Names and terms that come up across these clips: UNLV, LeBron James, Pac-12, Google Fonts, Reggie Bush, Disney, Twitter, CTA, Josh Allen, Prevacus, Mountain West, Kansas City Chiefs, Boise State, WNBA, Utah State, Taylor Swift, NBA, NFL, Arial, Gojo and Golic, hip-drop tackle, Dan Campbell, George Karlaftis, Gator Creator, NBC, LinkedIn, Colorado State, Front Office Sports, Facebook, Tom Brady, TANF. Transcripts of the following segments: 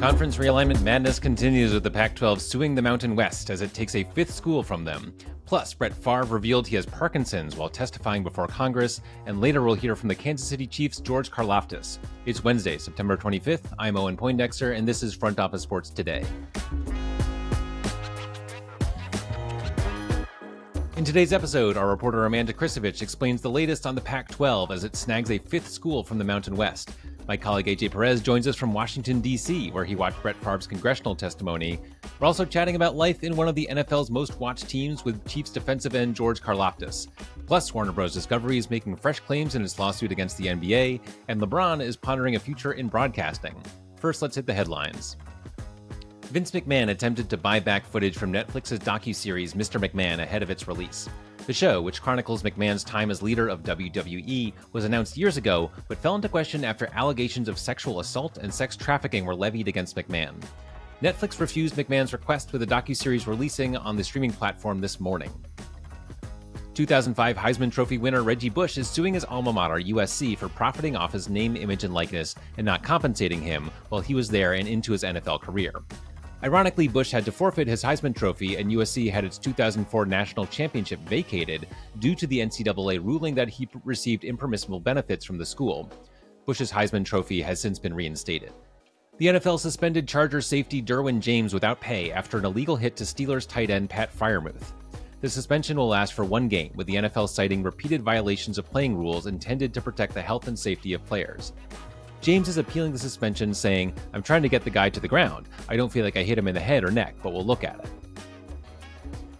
Conference realignment madness continues with the Pac-12 suing the Mountain West as it takes a fifth school from them. Plus, Brett Favre revealed he has Parkinson's while testifying before Congress, and later we'll hear from the Kansas City Chiefs' George Karlaftis. It's Wednesday, September 25th. I'm Owen Poindexter, and this is Front Office Sports Today. In today's episode, our reporter Amanda Christovich explains the latest on the Pac-12 as it snags a fifth school from the Mountain West. My colleague AJ Perez joins us from Washington, D.C., where he watched Brett Favre's congressional testimony. We're also chatting about life in one of the NFL's most-watched teams with Chiefs defensive end George Karlaftis. Plus, Warner Bros Discovery is making fresh claims in its lawsuit against the NBA, and LeBron is pondering a future in broadcasting. First, let's hit the headlines. Vince McMahon attempted to buy back footage from Netflix's docuseries Mr. McMahon ahead of its release. The show, which chronicles McMahon's time as leader of WWE, was announced years ago, but fell into question after allegations of sexual assault and sex trafficking were levied against McMahon. Netflix refused McMahon's request, with the docuseries releasing on the streaming platform this morning. 2005 Heisman Trophy winner Reggie Bush is suing his alma mater, USC, for profiting off his name, image, and likeness and not compensating him while he was there and into his NFL career. Ironically, Bush had to forfeit his Heisman Trophy, and USC had its 2004 national championship vacated due to the NCAA ruling that he received impermissible benefits from the school. Bush's Heisman Trophy has since been reinstated. The NFL suspended Chargers safety Derwin James without pay after an illegal hit to Steelers tight end Pat Freiermuth. The suspension will last for one game, with the NFL citing repeated violations of playing rules intended to protect the health and safety of players. James is appealing the suspension, saying, "I'm trying to get the guy to the ground. I don't feel like I hit him in the head or neck, but we'll look at it."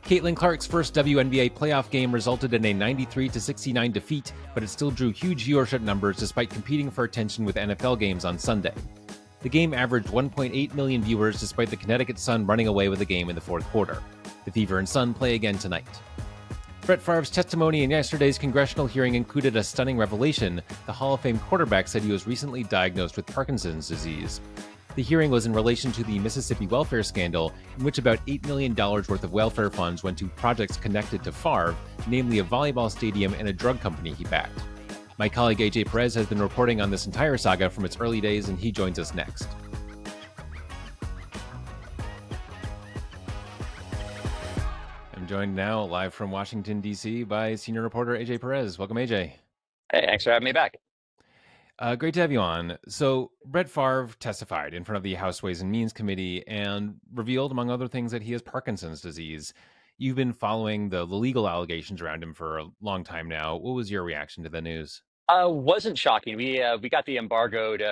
Caitlin Clark's first WNBA playoff game resulted in a 93-69 defeat, but it still drew huge viewership numbers despite competing for attention with NFL games on Sunday. The game averaged 1.8 million viewers despite the Connecticut Sun running away with the game in the fourth quarter. The Fever and Sun play again tonight. Brett Favre's testimony in yesterday's congressional hearing included a stunning revelation. The Hall of Fame quarterback said he was recently diagnosed with Parkinson's disease. The hearing was in relation to the Mississippi welfare scandal, in which about $8 million worth of welfare funds went to projects connected to Favre, namely a volleyball stadium and a drug company he backed. My colleague AJ Perez has been reporting on this entire saga from its early days, and he joins us next. Joined now live from Washington, D.C. by senior reporter AJ Perez. Welcome, AJ. Hey, thanks for having me back. Great to have you on. So Brett Favre testified in front of the House Ways and Means Committee and revealed, among other things, that he has Parkinson's disease. You've been following the legal allegations around him for a long time now. What was your reaction to the news? Wasn't shocking. We got the embargoed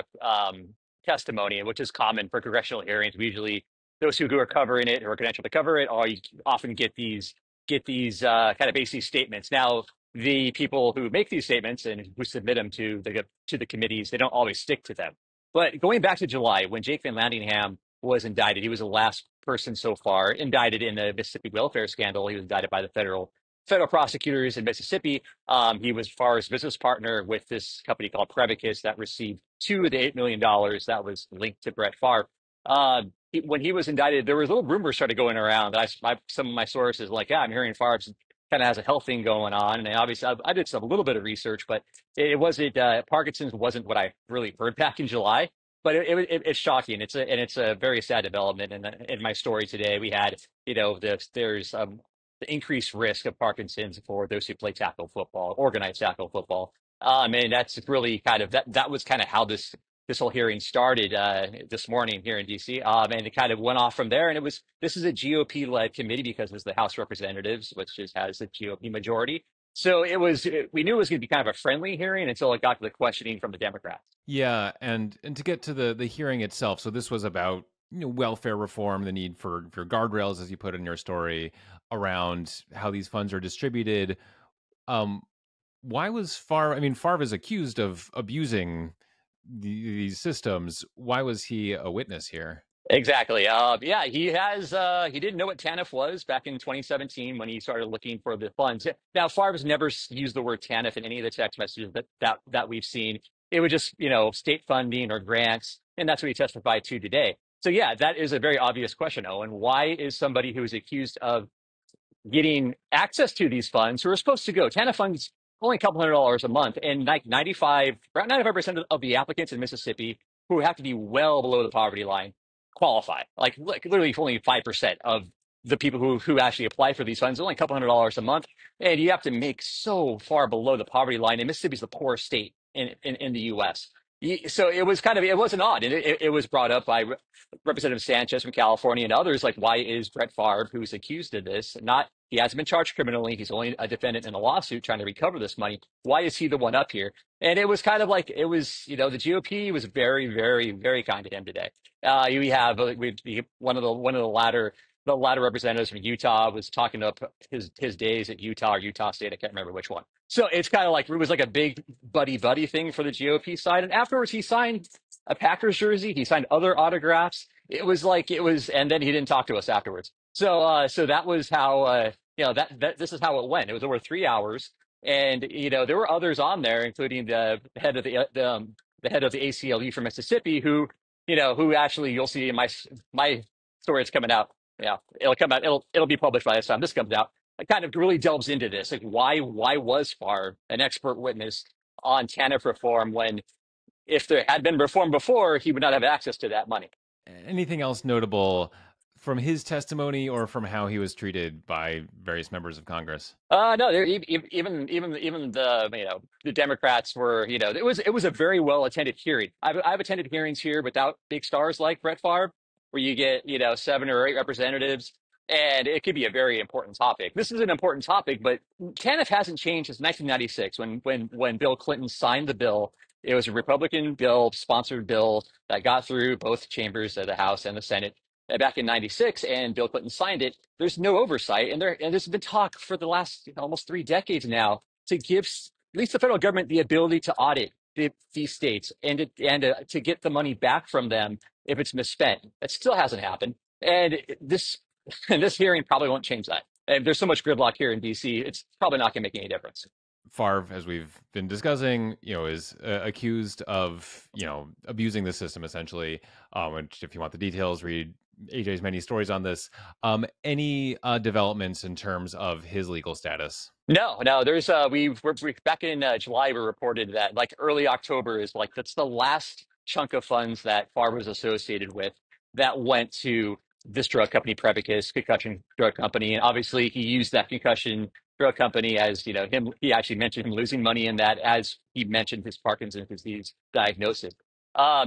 testimony, which is common for congressional hearings. We usually those who are covering it or are credentialed to cover it, you often get these kind of basic statements. Now, the people who make these statements and who submit them to the committees, they don't always stick to them. But going back to July, when Jake Van Landingham was indicted, he was the last person so far indicted in the Mississippi welfare scandal. He was indicted by the federal prosecutors in Mississippi. He was Favre's business partner with this company called Prevacus that received $2 of the $8 million that was linked to Brett Favre. When he was indicted, there was little rumors started going around. Some of my sources like, yeah, I'm hearing Favre kind of has a health thing going on. And obviously I did a little bit of research, but Parkinson's wasn't what I really heard back in July, but it's shocking. It's a very sad development. And in my story today, we had, the increased risk of Parkinson's for those who play tackle football, organized tackle football. And that's really kind of, that was kind of how this whole hearing started this morning here in D.C. And it kind of went off from there. And this is a GOP-led committee because it's the House of Representatives, which has the GOP majority. So we knew it was going to be kind of a friendly hearing until it got to the questioning from the Democrats. Yeah, and to get to the hearing itself, so this was about welfare reform, the need for guardrails, as you put in your story, around how these funds are distributed. Why was Favre? I mean, Favre is accused of abusing these systems. Why was he a witness here? Exactly. Yeah, he didn't know what TANF was back in 2017 when he started looking for the funds. Now, Favre's never used the word TANF in any of the text messages that we've seen. It was just, state funding or grants, and that's what he testified to today. So yeah, that is a very obvious question, Owen. Why is somebody who is accused of getting access to these funds, who are supposed to go, TANF funds, only a couple $100 a month, and like around 95% of the applicants in Mississippi who have to be well below the poverty line qualify. Like literally only 5% of the people who actually apply for these funds, only a couple $100 a month. And you have to make so far below the poverty line. And Mississippi's the poorest state in the U.S. So it was kind of, it wasn't odd. And it was brought up by Representative Sanchez from California and others, like, why is Brett Favre, who's accused of this, he hasn't been charged criminally. He's only a defendant in a lawsuit trying to recover this money. Why is he the one up here? And it was kind of like, it was, you know, the GOP was very, very, very kind to him today. The latter representatives from Utah was talking up his days at Utah or Utah State. I can't remember which one. So it's kind of like, it was like a big buddy thing for the GOP side. And afterwards, he signed a Packers jersey. He signed other autographs. And then he didn't talk to us afterwards. So, so that was how, this is how it went. It was over 3 hours. And, you know, there were others on there, including the head of the ACLU from Mississippi, who actually, you'll see in my story is coming out. Yeah, it'll come out. It'll be published by the time this comes out. It kind of really delves into this, like why was Favre an expert witness on TANF reform when, if there had been reform before, he would not have access to that money. Anything else notable from his testimony or from how he was treated by various members of Congress? No, even the Democrats were, it was a very well attended hearing. I've attended hearings here without big stars like Brett Favre, where you get, 7 or 8 representatives, and it could be a very important topic. This is an important topic, but TANF hasn't changed since 1996 when Bill Clinton signed the bill. It was a Republican bill, sponsored bill that got through both chambers of the House and the Senate back in 96, and Bill Clinton signed it. There's no oversight, and there's been talk for the last almost 3 decades now to give at least the federal government the ability to audit these states and to get the money back from them if it's misspent. That still hasn't happened, and this hearing probably won't change that. And there's so much gridlock here in D.C. It's probably not going to make any difference. Favre, as we've been discussing, is accused of abusing the system essentially. Which, if you want the details, read AJ's many stories on this. Any developments in terms of his legal status? No, there's we're back in July. We reported that like early October is like that's the last chunk of funds that Favre was associated with that went to this drug company, Prevacus, concussion drug company, and obviously he used that concussion drug company as he actually mentioned him losing money in that as he mentioned his Parkinson's disease diagnosis. So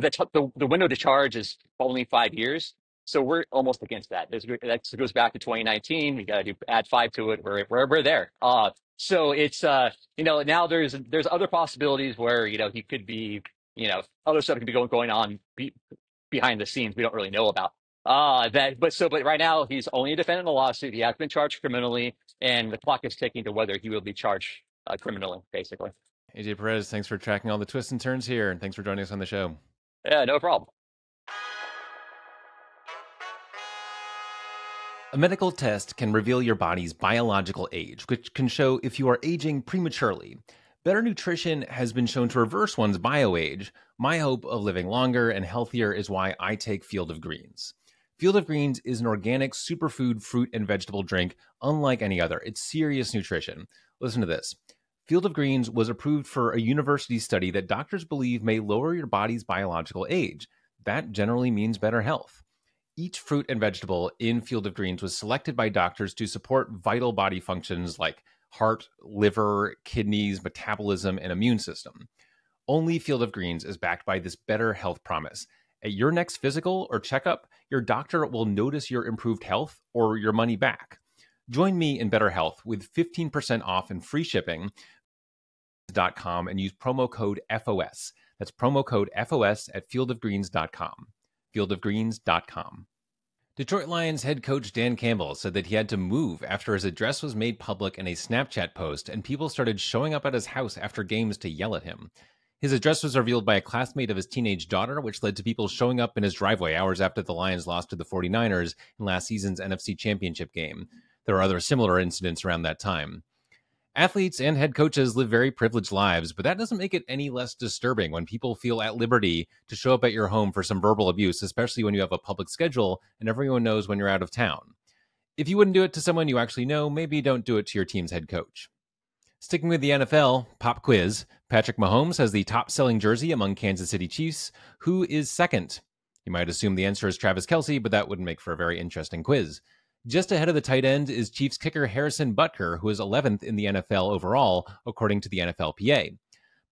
the window to charge is only 5 years. So we're almost against that. That goes back to 2019. We got to add 5 to it. We're there. So it's now there's other possibilities where he could be other stuff could be going on behind the scenes we don't really know about. But right now he's only a defendant in a lawsuit. He has been charged criminally, and the clock is ticking to whether he will be charged criminally, basically. AJ Perez, thanks for tracking all the twists and turns here, and thanks for joining us on the show. Yeah, no problem. A medical test can reveal your body's biological age, which can show if you are aging prematurely. Better nutrition has been shown to reverse one's bioage. My hope of living longer and healthier is why I take Field of Greens. Field of Greens is an organic superfood fruit and vegetable drink unlike any other. It's serious nutrition. Listen to this. Field of Greens was approved for a university study that doctors believe may lower your body's biological age. That generally means better health. Each fruit and vegetable in Field of Greens was selected by doctors to support vital body functions like heart, liver, kidneys, metabolism, and immune system. Only Field of Greens is backed by this better health promise. At your next physical or checkup, your doctor will notice your improved health or your money back. Join me in better health with 15% off and free shipping.com and use promo code FOS. That's promo code FOS at fieldofgreens.com. Fieldofgreens.com. Detroit Lions head coach Dan Campbell said that he had to move after his address was made public in a Snapchat post and people started showing up at his house after games to yell at him. His address was revealed by a classmate of his teenage daughter, which led to people showing up in his driveway hours after the Lions lost to the 49ers in last season's NFC Championship game. There were other similar incidents around that time. Athletes and head coaches live very privileged lives, but that doesn't make it any less disturbing when people feel at liberty to show up at your home for some verbal abuse, especially when you have a public schedule and everyone knows when you're out of town. If you wouldn't do it to someone you actually know, maybe don't do it to your team's head coach. Sticking with the NFL, pop quiz. Patrick Mahomes has the top-selling jersey among Kansas City Chiefs. Who is second? You might assume the answer is Travis Kelce, but that wouldn't make for a very interesting quiz. Just ahead of the tight end is Chiefs kicker Harrison Butker, who is 11th in the NFL overall, according to the NFLPA.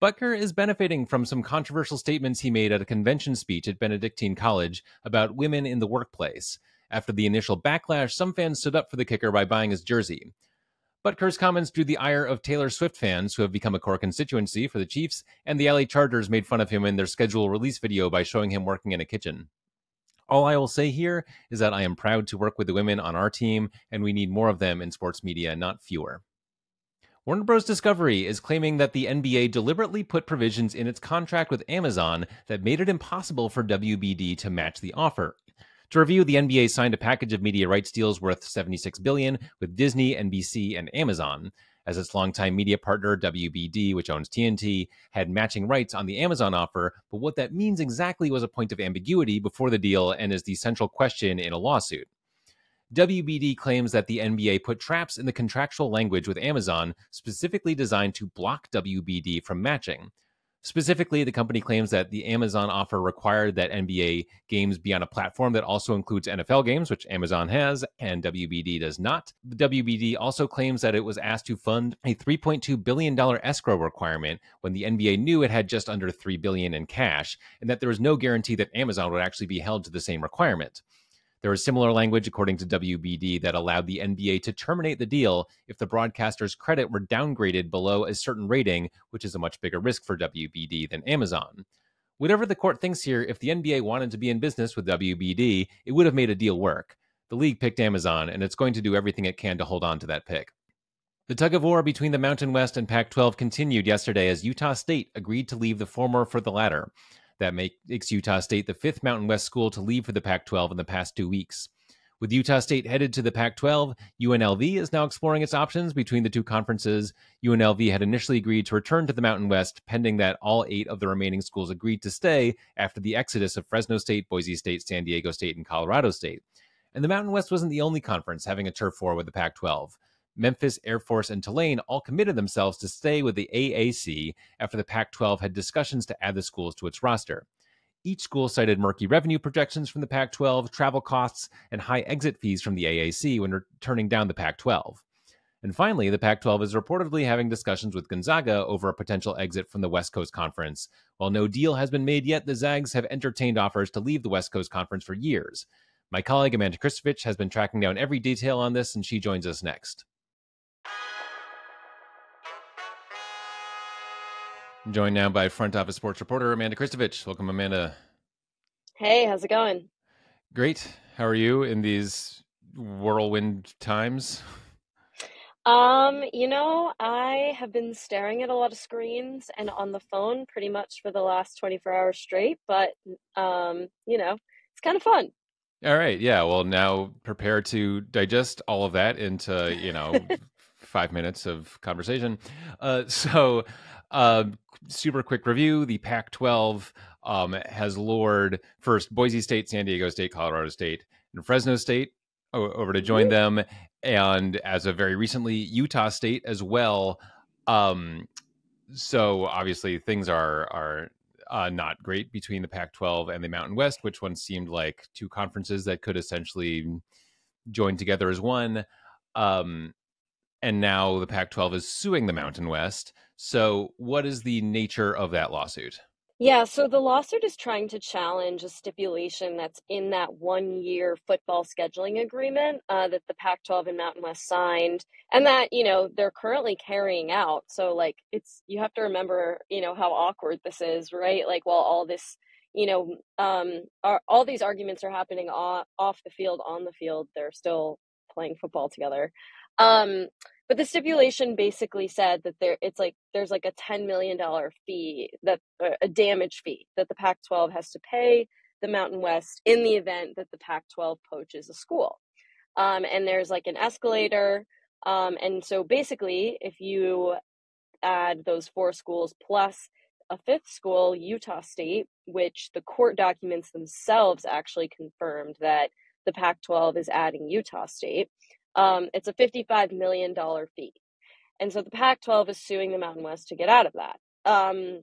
Butker is benefiting from some controversial statements he made at a convention speech at Benedictine College about women in the workplace. After the initial backlash, some fans stood up for the kicker by buying his jersey. Butker's comments drew the ire of Taylor Swift fans, who have become a core constituency for the Chiefs, and the LA Chargers made fun of him in their schedule release video by showing him working in a kitchen. All I will say here is that I am proud to work with the women on our team, and we need more of them in sports media, not fewer. Warner Bros Discovery is claiming that the NBA deliberately put provisions in its contract with Amazon that made it impossible for WBD to match the offer. To review, the NBA signed a package of media rights deals worth $76 billion with Disney, NBC, and Amazon. As its longtime media partner, WBD, which owns TNT, had matching rights on the Amazon offer, but what that means exactly was a point of ambiguity before the deal and is the central question in a lawsuit. WBD claims that the NBA put traps in the contractual language with Amazon specifically designed to block WBD from matching. Specifically, the company claims that the Amazon offer required that NBA games be on a platform that also includes NFL games, which Amazon has, and WBD does not. WBD also claims that it was asked to fund a $3.2 billion escrow requirement when the NBA knew it had just under $3 billion in cash, and that there was no guarantee that Amazon would actually be held to the same requirement. There was similar language, according to WBD, that allowed the NBA to terminate the deal if the broadcaster's credit were downgraded below a certain rating, which is a much bigger risk for WBD than Amazon. Whatever the court thinks here, if the NBA wanted to be in business with WBD, it would have made a deal work. The league picked Amazon, and it's going to do everything it can to hold on to that pick. The tug-of-war between the Mountain West and Pac-12 continued yesterday as Utah State agreed to leave the former for the latter. That makes Utah State the fifth Mountain West school to leave for the Pac-12 in the past 2 weeks. With Utah State headed to the Pac-12, UNLV is now exploring its options between the two conferences. UNLV had initially agreed to return to the Mountain West, pending that all 8 of the remaining schools agreed to stay after the exodus of Fresno State, Boise State, San Diego State, and Colorado State. And the Mountain West wasn't the only conference having a turf war with the Pac-12. Memphis, Air Force, and Tulane all committed themselves to stay with the AAC after the Pac-12 had discussions to add the schools to its roster. Each school cited murky revenue projections from the Pac-12, travel costs, and high exit fees from the AAC when turning down the Pac-12. And finally, the Pac-12 is reportedly having discussions with Gonzaga over a potential exit from the West Coast Conference. While no deal has been made yet, the Zags have entertained offers to leave the West Coast Conference for years. My colleague Amanda Christovich has been tracking down every detail on this, and she joins us next. I'm joined now by Front Office Sports reporter Amanda Christovich. Welcome, Amanda. Hey, how's it going? Great. How are you in these whirlwind times? You know, I have been staring at a lot of screens and on the phone pretty much for the last 24 hours straight, but, you know, it's kind of fun. All right. Yeah. Well, now prepare to digest all of that into, you know, 5 minutes of conversation. Super quick review. The Pac-12 has lured first Boise State, San Diego State, Colorado State, and Fresno State over to join them. And as of very recently, Utah State as well. So obviously things are not great between the Pac-12 and the Mountain West, which one seemed like two conferences that could essentially join together as one. And now the Pac-12 is suing the Mountain West. So what is the nature of that lawsuit? Yeah, so the lawsuit is trying to challenge a stipulation that's in that one-year football scheduling agreement that the Pac-12 and Mountain West signed, and that, you know, they're currently carrying out. So, like, it's, you have to remember, you know, how awkward this is, right? Like, while all this, you know, all these arguments are happening off the field, on the field, they're still playing football together. But the stipulation basically said that there's a $10 million fee, a damage fee that the Pac-12 has to pay the Mountain West in the event that the Pac-12 poaches a school. And there's like an escalator. And so basically, if you add those 4 schools plus a 5th school, Utah State, which the court documents themselves actually confirmed that the Pac-12 is adding Utah State, it's a $55 million fee. And so the Pac-12 is suing the Mountain West to get out of that.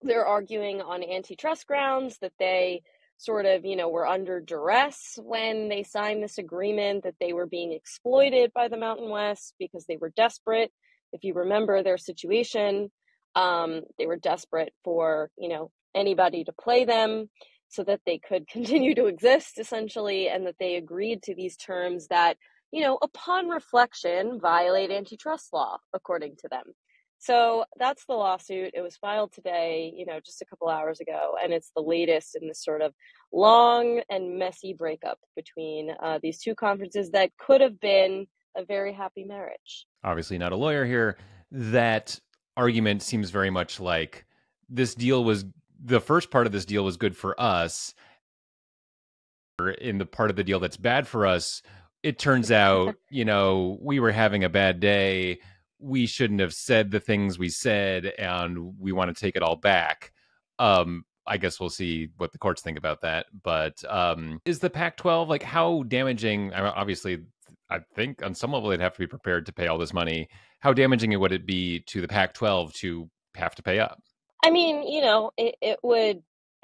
They're arguing on antitrust grounds that they sort of, you know, were under duress when they signed this agreement, that they were being exploited by the Mountain West because they were desperate. If you remember their situation, they were desperate for, you know, anybody to play them so that they could continue to exist, essentially, and that they agreed to these terms that, you know, upon reflection, violate antitrust law, according to them. So that's the lawsuit. It was filed today, you know, just a couple hours ago, and it's the latest in this sort of long and messy breakup between these two conferences that could have been a very happy marriage. Obviously not a lawyer here. That argument seems very much like this deal was, the first part of this deal was good for us. In the part of the deal that's bad for us, it turns out, you know, we were having a bad day. We shouldn't have said the things we said, and we want to take it all back. I guess we'll see what the courts think about that. But is the Pac-12, like, how damaging? I mean, obviously, I think on some level they'd have to be prepared to pay all this money. How damaging would it be to the Pac-12 to have to pay up? I mean, you know, it would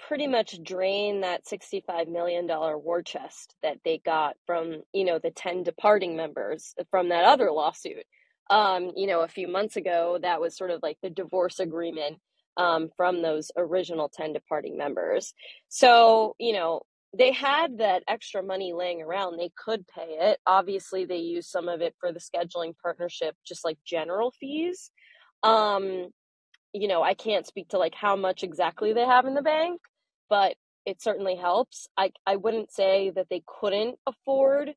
pretty much drain that $65 million war chest that they got from, you know, the 10 departing members from that other lawsuit. You know, a few months ago, that was sort of like the divorce agreement from those original 10 departing members. So, you know, they had that extra money laying around. They could pay it. Obviously, they used some of it for the scheduling partnership, just like general fees. You know, I can't speak to like how much exactly they have in the bank, but it certainly helps. I wouldn't say that they couldn't afford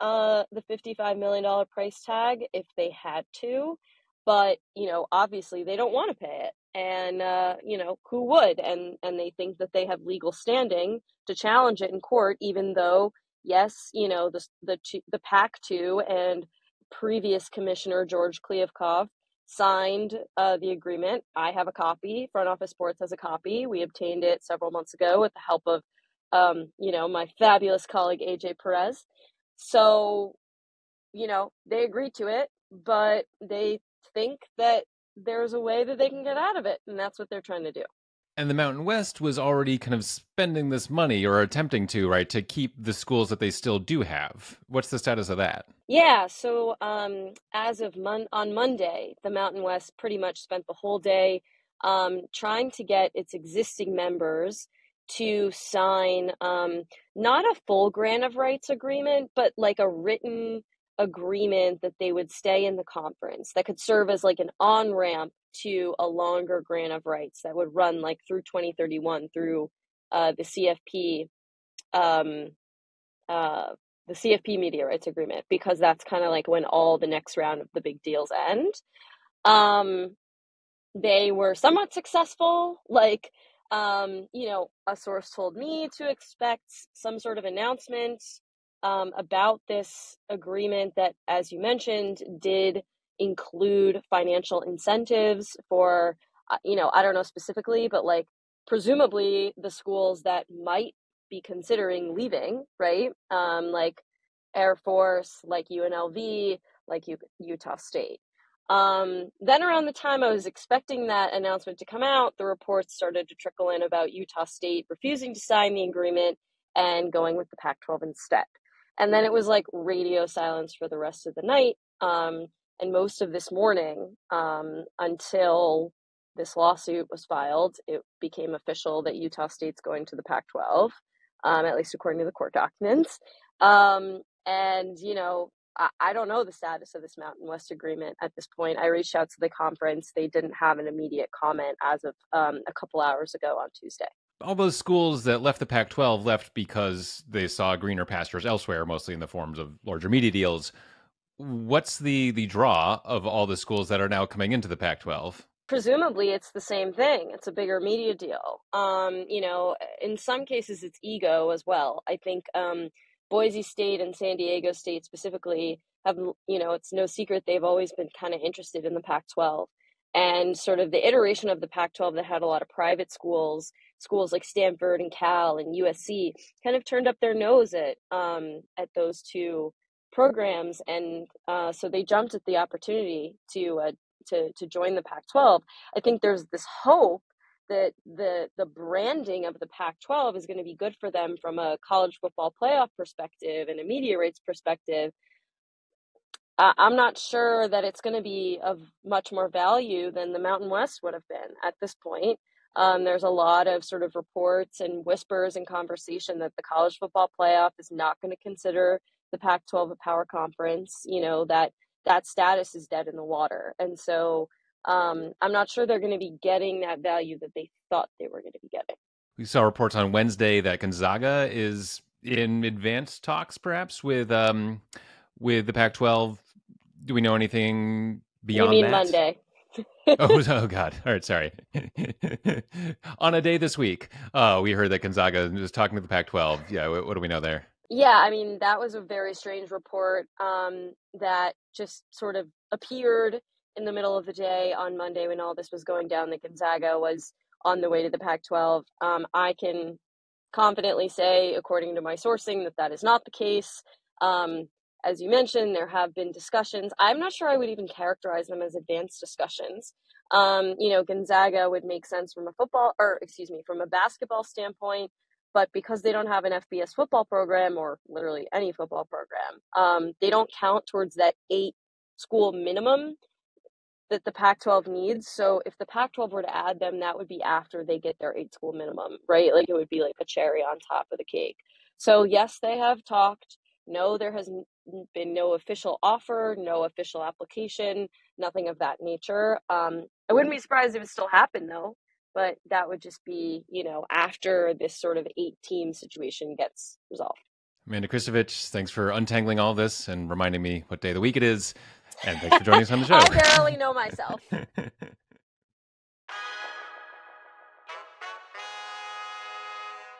the $55 million price tag if they had to, but, you know, obviously they don't want to pay it, and, you know, who would? And they think that they have legal standing to challenge it in court, even though, yes, you know, the Pac-2 and previous commissioner George Karlaftis signed the agreement. I have a copy. Front Office Sports has a copy. We obtained it several months ago with the help of, you know, my fabulous colleague, AJ Perez. So, you know, they agreed to it, but they think that there's a way that they can get out of it. And that's what they're trying to do. And the Mountain West was already kind of spending this money, or attempting to, right, to keep the schools that they still do have. What's the status of that? Yeah, so as of on Monday, the Mountain West pretty much spent the whole day trying to get its existing members to sign not a full grant of rights agreement, but like a written agreement that they would stay in the conference that could serve as like an on-ramp to a longer grant of rights that would run like through 2031 through the CFP, the CFP media rights agreement, because that's kind of like when all the next round of the big deals end. They were somewhat successful. Like, you know, a source told me to expect some sort of announcement about this agreement that, as you mentioned, did include financial incentives for, you know, I don't know specifically, but like presumably the schools that might be considering leaving, right? Like Air Force, like UNLV, like Utah State. Then around the time I was expecting that announcement to come out, the reports started to trickle in about Utah State refusing to sign the agreement and going with the Pac-12 instead. And then it was like radio silence for the rest of the night. And most of this morning, until this lawsuit was filed, it became official that Utah State's going to the Pac-12, at least according to the court documents. And, you know, I don't know the status of this Mountain West agreement at this point. I reached out to the conference. They didn't have an immediate comment as of a couple hours ago on Tuesday. All those schools that left the Pac-12 left because they saw greener pastures elsewhere, mostly in the forms of larger media deals. What's the draw of all the schools that are now coming into the Pac-12? Presumably it's the same thing. It's a bigger media deal. You know, in some cases it's ego as well. I think Boise State and San Diego State specifically have, you know, it's no secret they've always been kind of interested in the Pac-12. And sort of the iteration of the Pac-12 that had a lot of private schools, schools like Stanford and Cal and USC, kind of turned up their nose at those two programs, and so they jumped at the opportunity to join the Pac-12. I think there's this hope that the branding of the Pac-12 is going to be good for them from a college football playoff perspective and a media rates perspective, I'm not sure that it's going to be of much more value than the Mountain West would have been at this point. There's a lot of sort of reports and whispers and conversation that the college football playoff is not going to consider the Pac-12 a power conference, you know, that status is dead in the water. And so I'm not sure they're going to be getting that value that they thought they were going to be getting. We saw reports on Wednesday that Gonzaga is in advanced talks, perhaps, with the Pac-12. Do we know anything beyond that? You mean Monday? Oh God. All right. Sorry. On a day this week, we heard that Gonzaga was talking to the Pac-12. Yeah. What do we know there? Yeah. I mean, that was a very strange report that just sort of appeared in the middle of the day on Monday when all this was going down, that Gonzaga was on the way to the Pac-12. I can confidently say, according to my sourcing, that is not the case. As you mentioned, there have been discussions. I'm not sure I would even characterize them as advanced discussions. You know, Gonzaga would make sense from a from a basketball standpoint, but because they don't have an FBS football program, or literally any football program, they don't count towards that 8 school minimum that the Pac-12 needs. So if the Pac-12 were to add them, that would be after they get their 8 school minimum, right? Like, it would be like a cherry on top of the cake. So yes, they have talked. No, there has been no official offer, no official application, nothing of that nature. I wouldn't be surprised if it still happened, though, but that would just be, you know, after this sort of 8-team situation gets resolved. Amanda Christovich, thanks for untangling all this and reminding me what day of the week it is. And thanks for joining us on the show. I barely know myself.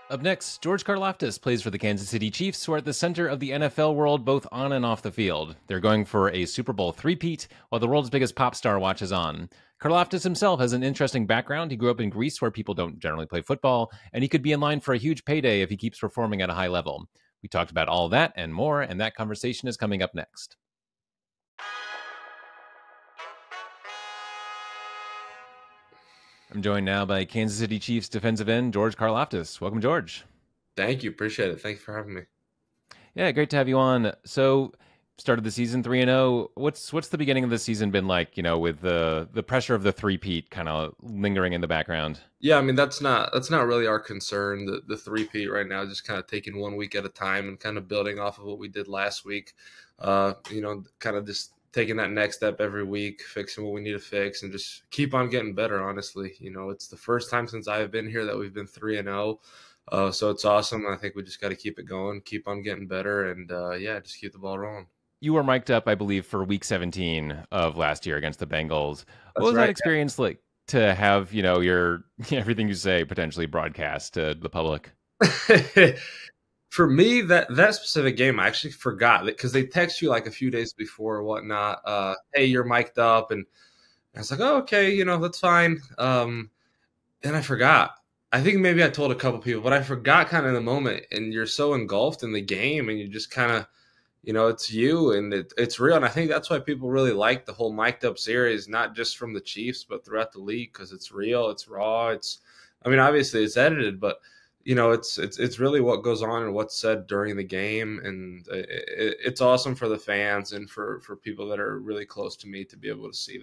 Up next, George Karlaftis plays for the Kansas City Chiefs, who are at the center of the NFL world, both on and off the field. They're going for a Super Bowl three-peat, while the world's biggest pop star watches on. Karlaftis himself has an interesting background. He grew up in Greece, where people don't generally play football, and he could be in line for a huge payday if he keeps performing at a high level. We talked about all that and more, and that conversation is coming up next. I'm joined now by Kansas City Chiefs defensive end, George Karlaftis. Welcome, George. Thank you. Appreciate it. Thank you for having me. Yeah, great to have you on. So, started the season 3-0. What's the beginning of the season been like, you know, with the pressure of the three-peat kind of lingering in the background? Yeah, I mean, that's not really our concern, the three-peat right now, just kind of taking one week at a time and kind of building off of what we did last week. You know, kind of just taking that next step every week, fixing what we need to fix, and just keep on getting better, honestly. You know, it's the first time since I've been here that we've been 3-0. So it's awesome. I think we just got to keep it going, keep on getting better, and, yeah, just keep the ball rolling. You were mic'd up, I believe, for week 17 of last year against the Bengals. What was that experience like to have, you know, your everything you say potentially broadcast to the public? For me, that specific game, I actually forgot it because they text you like a few days before or whatnot. Hey, you're mic'd up, and I was like, oh, okay, you know, that's fine. And I forgot. I think maybe I told a couple people, but I forgot kind of in the moment. And you're so engulfed in the game, and you just kind of, you know, it's you, and it's real. And I think that's why people really like the whole mic'd up series, not just from the Chiefs, but throughout the league, because it's real, it's raw. I mean, obviously it's edited, but you know, it's really what goes on and what's said during the game, and it's awesome for the fans and for people that are really close to me to be able to see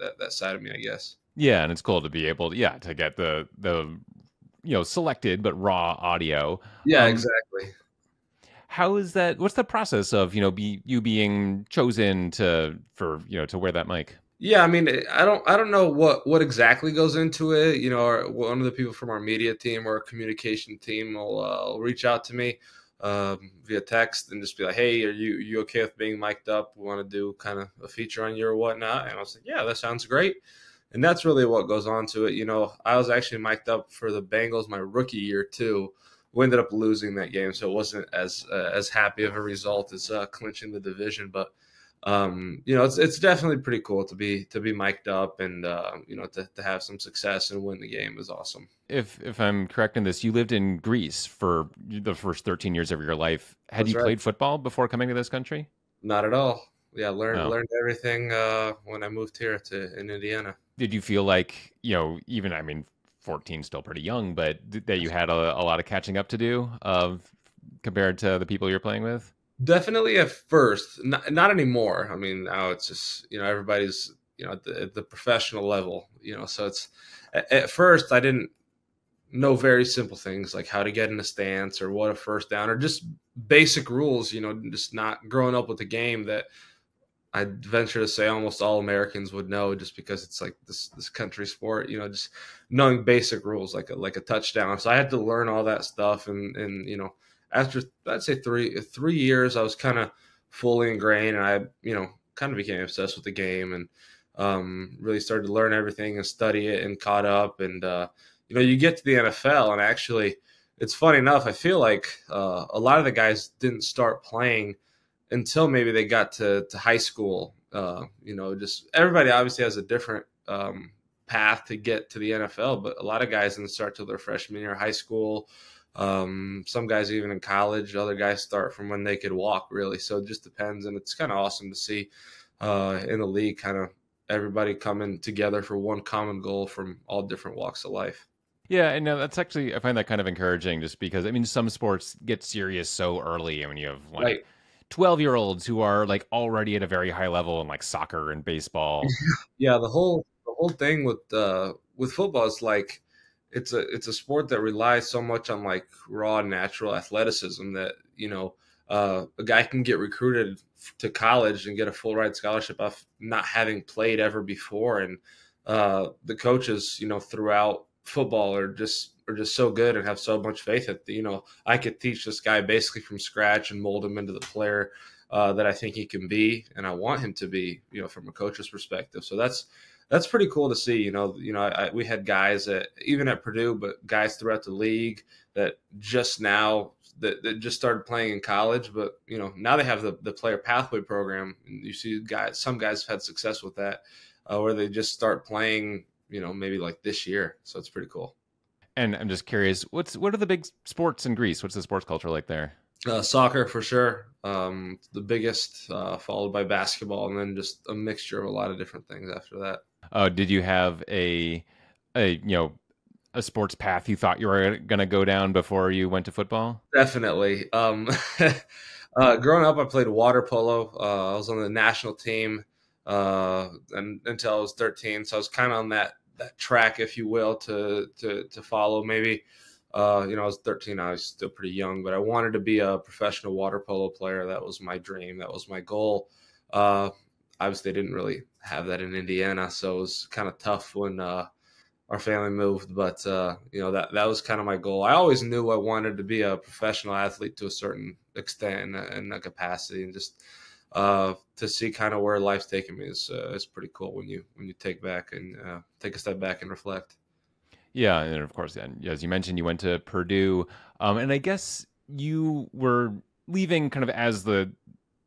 that side of me, I guess. Yeah, and it's cool to be able to to get the you know, selected but raw audio. Yeah, exactly. How is that? What's the process of you being chosen to wear that mic? Yeah, I mean, I don't know what exactly goes into it. You know, one of the people from our media team or our communication team will reach out to me via text and just be like, "Hey, are you okay with being mic'd up? We want to do kind of a feature on you or whatnot." And I was like, "Yeah, that sounds great." And that's really what goes on to it. You know, I was actually mic'd up for the Bengals my rookie year too. We ended up losing that game, so it wasn't as happy of a result as clinching the division, but. You know, it's definitely pretty cool to be mic'd up and, you know, to have some success and win the game is awesome. If I'm correct in this, you lived in Greece for the first 13 years of your life. Had That's you right. played football before coming to this country? Not at all. Yeah. Learned everything, when I moved here in Indiana. Did you feel like, you know, even, I mean, 14 still pretty young, but that you had a lot of catching up to do compared to the people you're playing with? Definitely at first, not anymore. I mean, now it's just, you know, everybody's, you know, at the professional level, you know, so it's at first I didn't know very simple things like how to get in a stance or what a first down or just basic rules, you know, just not growing up with the game that I venture to say almost all Americans would know, just because it's like this country sport, you know, just knowing basic rules like a touchdown. So I had to learn all that stuff. And you know, after I'd say three years, I was kind of fully ingrained, and I, you know, kind of became obsessed with the game and really started to learn everything and study it and caught up. And, you know, you get to the NFL, and actually it's funny enough, I feel like a lot of the guys didn't start playing until maybe they got to high school. You know, just everybody obviously has a different path to get to the NFL, but a lot of guys didn't start till their freshman year of high school. Some guys even in college, other guys start from when they could walk, really. So it just depends, and it's kind of awesome to see in the league kind of everybody coming together for one common goal from all different walks of life. Yeah, and no, that's actually, I find that kind of encouraging, just because, I mean, some sports get serious so early. I mean, you have like, right, 12-year-olds who are like already at a very high level in like soccer and baseball. Yeah, the whole thing with football is like it's a sport that relies so much on like raw natural athleticism that, you know, a guy can get recruited to college and get a full ride scholarship off not having played ever before. And the coaches, you know, throughout football are just so good and have so much faith that, you know, I could teach this guy basically from scratch and mold him into the player that I think he can be and I want him to be, you know, from a coach's perspective. So that's pretty cool to see. You know, we had guys that even at Purdue, but guys throughout the league that just now that just started playing in college, but, you know, now they have the player pathway program. And you see guys, some guys have had success with that where they just start playing, you know, maybe like this year. So it's pretty cool. And I'm just curious, what are the big sports in Greece? What's the sports culture like there? Soccer for sure. The biggest, followed by basketball, and then just a mixture of a lot of different things after that. Did you have a, you know, a sports path you thought you were going to go down before you went to football? Definitely. Growing up, I played water polo. I was on the national team and until I was 13. So I was kind of on that track, if you will, to follow. Maybe, you know, I was 13. I was still pretty young, but I wanted to be a professional water polo player. That was my dream. That was my goal. Obviously, I didn't really have that in Indiana, so it was kind of tough when our family moved. But, you know, that was kind of my goal. I always knew I wanted to be a professional athlete to a certain extent and a capacity, and just to see kind of where life's taken me is pretty cool when you take back and take a step back and reflect. Yeah, and of course, and as you mentioned, you went to Purdue, and I guess you were leaving kind of as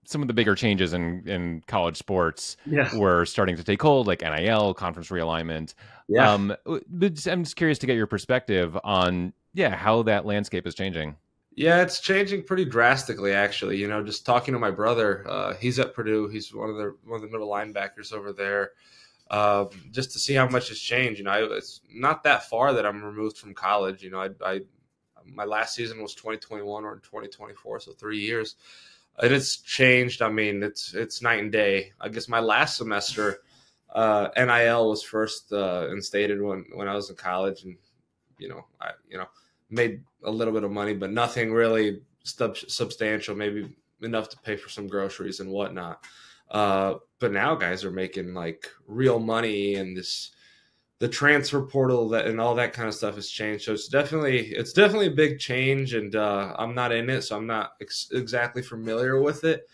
some of the bigger changes in college sports, yeah, were starting to take hold, like NIL, conference realignment. Yeah. But I'm just curious to get your perspective on, yeah, how that landscape is changing. Yeah, it's changing pretty drastically, actually. You know, just talking to my brother, he's at Purdue. He's one of the middle linebackers over there. Just to see how much has changed. You know, it's not that far that I'm removed from college. You know, my last season was 2021 or 2024, so 3 years. And it's changed. I mean, it's night and day. I guess my last semester, NIL was first instated when I was in college, and, you know, I made a little bit of money, but nothing really substantial, maybe enough to pay for some groceries and whatnot. But now guys are making like real money, and the transfer portal and all that kind of stuff has changed. So it's definitely a big change, and I'm not in it, so I'm not exactly familiar with it.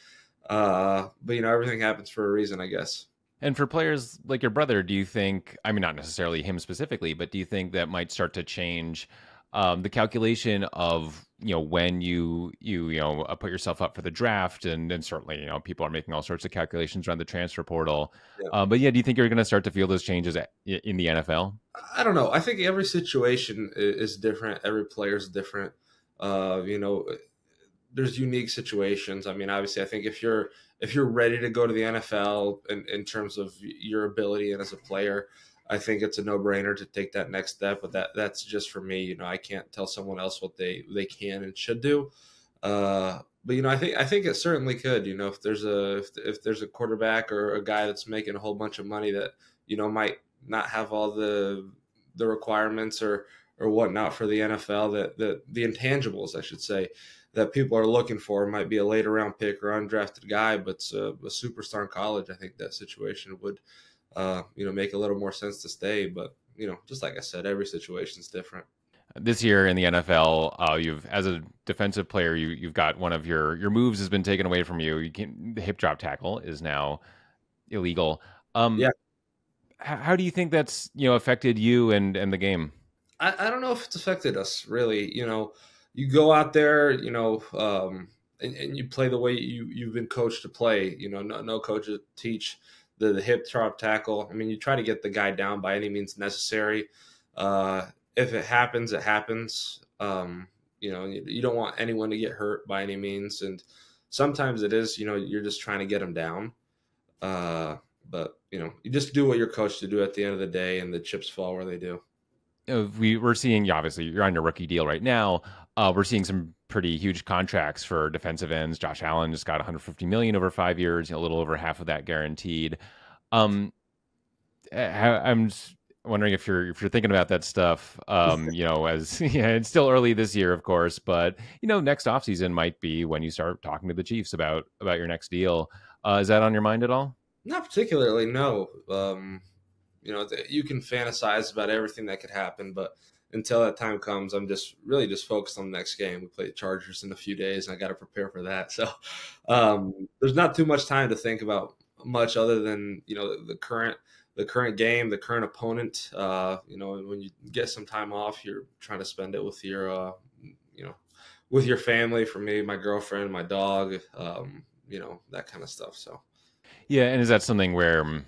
But, you know, everything happens for a reason, I guess. And for players like your brother, do you think, I mean, not necessarily him specifically, but do you think that might start to change the calculation of, you know, when you know, put yourself up for the draft, and certainly, you know, people are making all sorts of calculations around the transfer portal. Yeah. But yeah, do you think you're going to start to feel those changes in the NFL? I don't know. I think every situation is different. Every player is different. You know, there's unique situations. I mean, obviously, I think if you're ready to go to the NFL in terms of your ability and as a player, I think it's a no-brainer to take that next step, but that's just for me. You know, I can't tell someone else what they can and should do. But you know, I think it certainly could. You know, if there's a quarterback or a guy that's making a whole bunch of money that, you know, might not have all the requirements or whatnot for the NFL, that the intangibles, I should say, that people are looking for, might be a later round pick or undrafted guy, but a superstar in college. I think that situation would, you know, make a little more sense to stay. But, you know, just like I said, every situation's different. This year in the NFL, you've, as a defensive player, you've got one of your moves has been taken away from you. You can't, the hip drop tackle is now illegal. Yeah. How do you think that's, you know, affected you and the game? I don't know if it's affected us really. You know, you go out there, you know, and you play the way you've been coached to play. You know, no coaches teach the hip drop tackle. I mean, you try to get the guy down by any means necessary. If it happens, it happens. You know, you don't want anyone to get hurt by any means. And sometimes it is, you know, you're just trying to get them down. But, you know, you just do what you're coached to do at the end of the day, and the chips fall where they do. We're seeing, obviously, you're on your rookie deal right now. We're seeing some pretty huge contracts for defensive ends. Josh Allen just got $150 million over 5 years, you know, a little over half of that guaranteed. I'm wondering if you're thinking about that stuff, you know, as it's still early this year, of course, but, you know, next offseason might be when you start talking to the Chiefs about your next deal. Is that on your mind at all? Not particularly, no. You know, you can fantasize about everything that could happen, but until that time comes, I'm just focused on the next game. We play the Chargers in a few days, and I got to prepare for that. So there's not too much time to think about much other than, you know, the current game, the current opponent. You know, when you get some time off, you're trying to spend it with your, you know, with your family. For me, my girlfriend, my dog, you know, that kind of stuff. So yeah, and is that something where,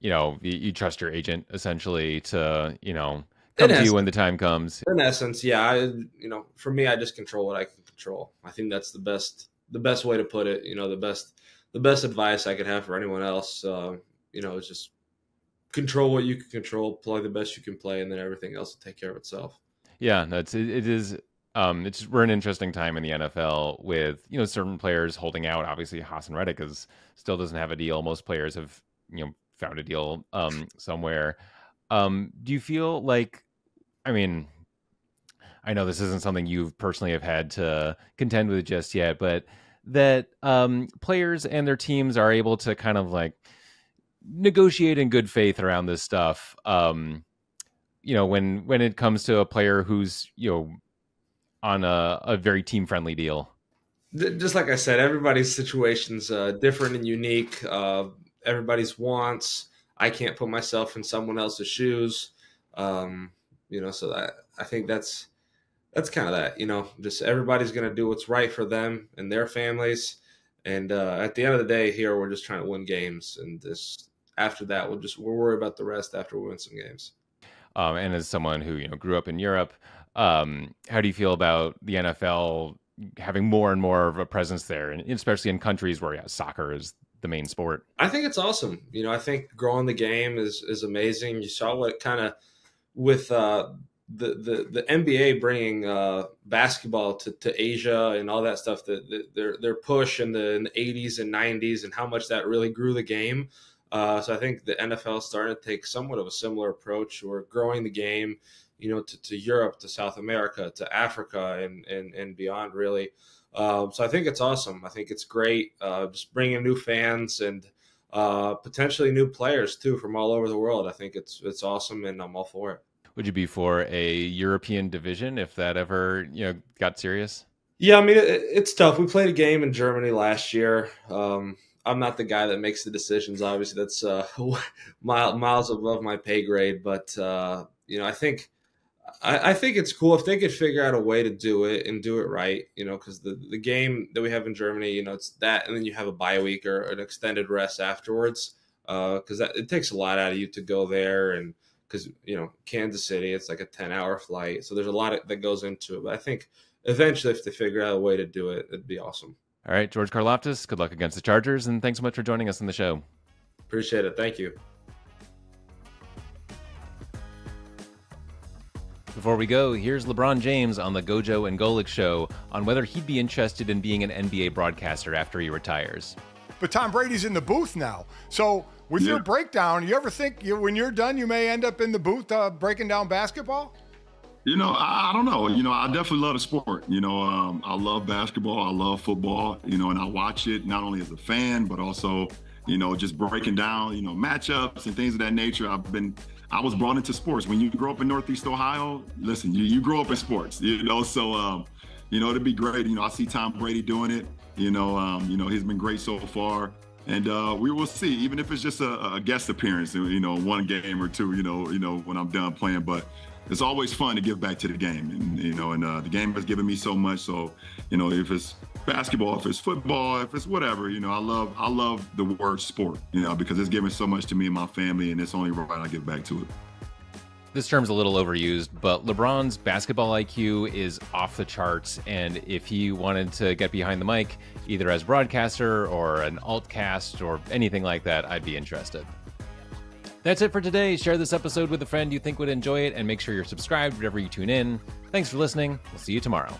you know, you trust your agent essentially to, you know, come to you when the time comes? In essence, yeah. You know, for me, I just control what I can control. I think that's the best way to put it. You know, the best advice I could have for anyone else, you know, is just control what you can control, play the best you can play, and then everything else will take care of itself. Yeah, no, it is. We're an interesting time in the NFL with, you know, certain players holding out. Obviously, Hassan Reddick still doesn't have a deal. Most players have, you know, found a deal somewhere. Do you feel like, I mean, I know this isn't something you personally have had to contend with just yet, but that players and their teams are able to kind of like negotiate in good faith around this stuff. You know, when it comes to a player who's, you know, on a very team-friendly deal. Just like I said, everybody's situation's different and unique. Everybody's wants. I can't put myself in someone else's shoes. You know, so that, I think that's kind of that, you know, just everybody's going to do what's right for them and their families. And at the end of the day here, we're just trying to win games. And this, after that, we'll worry about the rest after we win some games. And as someone who, you know, grew up in Europe, how do you feel about the NFL having more and more of a presence there, and especially in countries where, yeah, soccer is the main sport? I think it's awesome. You know, I think growing the game is amazing. You saw what it kind of with the NBA bringing basketball to Asia and all that stuff, their push in the 80s and 90s and how much that really grew the game. So I think the NFL started to take somewhat of a similar approach, or growing the game, you know, to Europe, to South America, to Africa, and beyond, really. So I think it's awesome. I think it's great. Just bringing new fans and potentially new players, too, from all over the world. I think it's awesome, and I'm all for it. Would you be for a European division if that ever, you know, got serious? Yeah, I mean, it's tough. We played a game in Germany last year. I'm not the guy that makes the decisions, obviously. That's miles above my pay grade. But, you know, I think it's cool if they could figure out a way to do it and do it right, you know, because the game that we have in Germany, you know, it's that, and then you have a bye week or an extended rest afterwards, because it takes a lot out of you to go there. And because, you know, Kansas City, it's like a 10-hour flight. So there's a lot that goes into it. But I think eventually if they figure out a way to do it, it'd be awesome. All right, George Karlaftis, good luck against the Chargers. And thanks so much for joining us on the show. Appreciate it. Thank you. Before we go, here's LeBron James on the Gojo and Golic show on whether he'd be interested in being an NBA broadcaster after he retires. But Tom Brady's in the booth now. So with your breakdown, you ever think when you're done, you may end up in the booth breaking down basketball? You know, I don't know. You know, I definitely love the sport. You know, I love basketball. I love football, you know, and I watch it not only as a fan, but also, you know, just breaking down, you know, matchups and things of that nature. I was brought into sports. When you grow up in Northeast Ohio, listen, you grow up in sports, you know, so, you know, it'd be great. You know, I see Tom Brady doing it. You know, he's been great so far. And we will see, even if it's just a guest appearance, you know, one game or two, you know, when I'm done playing. But it's always fun to give back to the game, and, you know, and the game has given me so much. So, you know, if it's basketball, if it's football, if it's whatever, you know, I love the word sport, you know, because it's given so much to me and my family, and it's only right I give back to it. This term's a little overused, but LeBron's basketball IQ is off the charts, and if he wanted to get behind the mic, either as broadcaster or an altcast or anything like that, I'd be interested. That's it for today. Share this episode with a friend you think would enjoy it, and make sure you're subscribed wherever you tune in. Thanks for listening. We'll see you tomorrow.